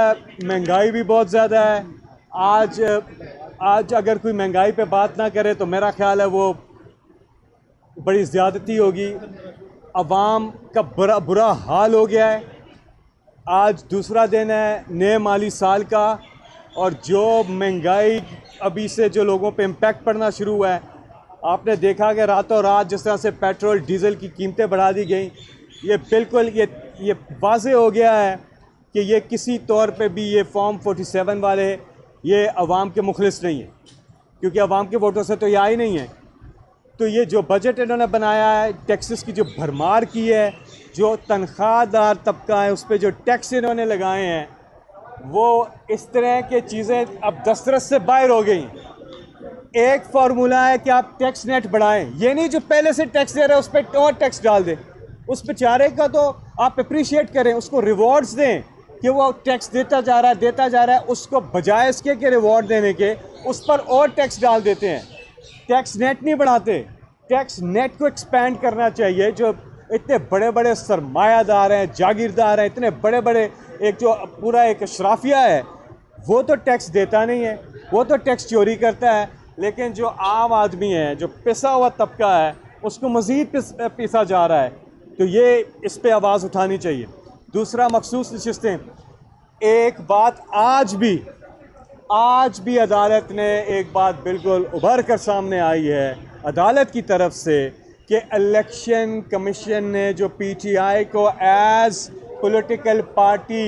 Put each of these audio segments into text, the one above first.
महंगाई भी बहुत ज़्यादा है। आज अगर कोई महंगाई पे बात ना करे तो मेरा ख्याल है वो बड़ी ज़्यादती होगी। अवाम का बुरा हाल हो गया है। आज दूसरा दिन है नए माली साल का, और जो महंगाई अभी से जो लोगों पे इम्पैक्ट पड़ना शुरू हुआ है, आपने देखा कि रातों रात जिस तरह से पेट्रोल डीज़ल की कीमतें बढ़ा दी गई, ये बिल्कुल ये वाज़े हो गया है कि ये किसी तौर पे भी ये फॉर्म 47 वाले ये अवाम के मुखलिस नहीं है, क्योंकि अवाम के वोटों से तो ये आई नहीं है। तो ये जो बजट इन्होंने बनाया है, टैक्सेस की जो भरमार की है, जो तनख्वाहदार तबका है उस पर जो टैक्स इन्होंने लगाए हैं, वो इस तरह के चीज़ें अब दस्तरस से बाहर हो गई। एक फार्मूला है कि आप टैक्स नेट बढ़ाएं, ये नहीं जो पहले से टैक्स दे रहे हैं उस पर और टैक्स डाल दें। उस बेचारे का तो आप अप्रिशिएट करें, उसको रिवॉर्ड्स दें कि वो टैक्स देता जा रहा है, उसको बजाय इसके कि रिवॉर्ड देने के उस पर और टैक्स डाल देते हैं। टैक्स नेट नहीं बढ़ाते, टैक्स नेट को एक्सपेंड करना चाहिए। जो इतने बड़े बड़े सरमायादार हैं, जागीरदार हैं, इतने बड़े बड़े एक जो पूरा एक अशराफिया है, वो तो टैक्स देता नहीं है, वो तो टैक्स चोरी करता है। लेकिन जो आम आदमी है, जो पिसा हुआ तबका है, उसको मज़ीद पिसा जा रहा है। तो ये इस पर आवाज़ उठानी चाहिए। दूसरा, मखसूस नशिस्तें। एक बात आज भी अदालत ने एक बात बिल्कुल उभर कर सामने आई है अदालत की तरफ से कि इलेक्शन कमीशन ने जो पीटीआई को एज पॉलिटिकल पार्टी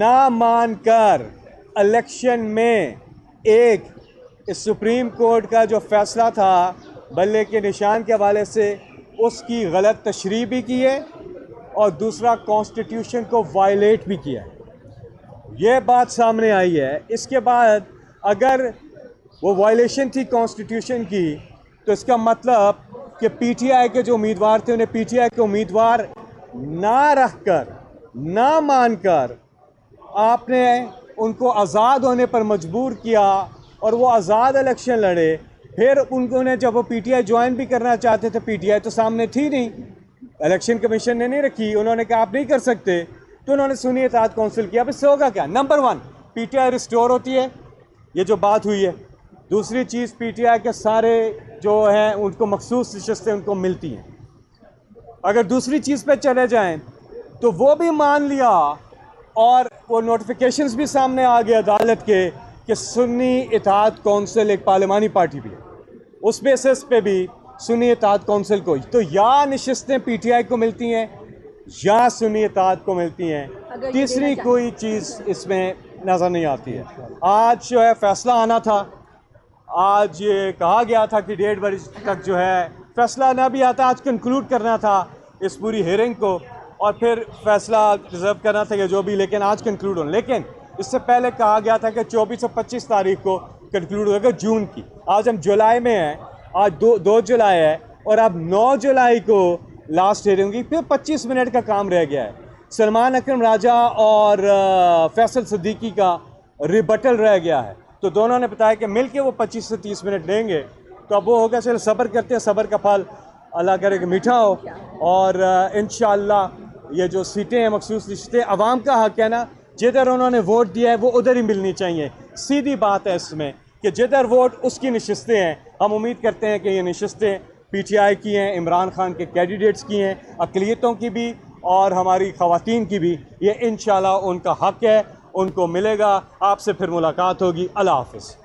ना मानकर इलेक्शन में एक सुप्रीम कोर्ट का जो फैसला था बल्ले के निशान के हवाले से उसकी गलत तशरीह भी की है और दूसरा कॉन्स्टिट्यूशन को वायलेट भी किया है। ये बात सामने आई है। इसके बाद अगर वो वायलेशन थी कॉन्स्टिट्यूशन की, तो इसका मतलब कि पीटीआई के जो उम्मीदवार थे उन्हें पीटीआई के उम्मीदवार ना रखकर, ना मानकर आपने उनको आज़ाद होने पर मजबूर किया और वो आज़ाद इलेक्शन लड़े। फिर उनको ने जब वो पीटीआई ज्वाइन भी करना चाहते थे, पीटीआई तो सामने थी नहीं, इलेक्शन कमीशन ने नहीं रखी। उन्होंने कहा आप नहीं कर सकते, तो उन्होंने सुनी इत्तेहाद कौंसिल किया। अब इससे होगा क्या? नंबर वन, पीटीआई रिस्टोर होती है, ये जो बात हुई है। दूसरी चीज़, पीटीआई के सारे जो हैं उनको मखसूस नशिस्तें उनको मिलती हैं। अगर दूसरी चीज़ पे चले जाएं तो वो भी मान लिया और वो नोटिफिकेशंस भी सामने आ गए अदालत के कि सुन्नी इत्तेहाद कौंसिल एक पार्लिमानी पार्टी भी है, उस बेसिस पे भी सुन्नी इत्तेहाद कौंसिल को तो या नशिस्तें पीटीआई को मिलती हैं या सुन्नी इत्तेहाद को मिलती हैं। तीसरी कोई चीज़ इसमें नज़र नहीं आती है। आज जो है फैसला आना था, आज ये कहा गया था कि 1.5 बजे तक जो है फैसला ना भी आता, आज कंक्लूड करना था इस पूरी हियरिंग को और फिर फैसला रिजर्व करना था कि जो भी, लेकिन आज कंक्लूड होना। लेकिन इससे पहले कहा गया था कि 24 और 25 तारीख को कंक्लूड होगा जून की। आज हम जुलाई में हैं, आज 2 जुलाई है और अब 9 जुलाई को लास्ट हियरिंग होगी। फिर 25 मिनट का काम रह गया है। सलमान अकरम राजा और फैसल सिद्दीकी का रिबटल रह गया है, तो दोनों ने बताया कि मिलके वो 25 से 30 मिनट लेंगे। तो अब वो होगा, चलो सब्र करते हैं, सब्र का फल अल्लाह करे कि मीठा हो। और इंशाअल्लाह ये जो सीटें हैं मखसूस नशिस्तें, आवाम का हक है ना, जिधर उन्होंने वोट दिया है वो उधर ही मिलनी चाहिए। सीधी बात है इसमें कि जिधर वोट उसकी नशिस्तें हैं। हम उम्मीद करते हैं कि ये नशिस्तें पीटीआई की हैं, इमरान खान के कैंडिडेट्स की हैं, अकलियतों की भी और हमारी ख़वातीन की भी। ये इंशाल्लाह उनका हक़ है, उनको मिलेगा। आपसे फिर मुलाकात होगी। अल्लाह हाफ़िज़।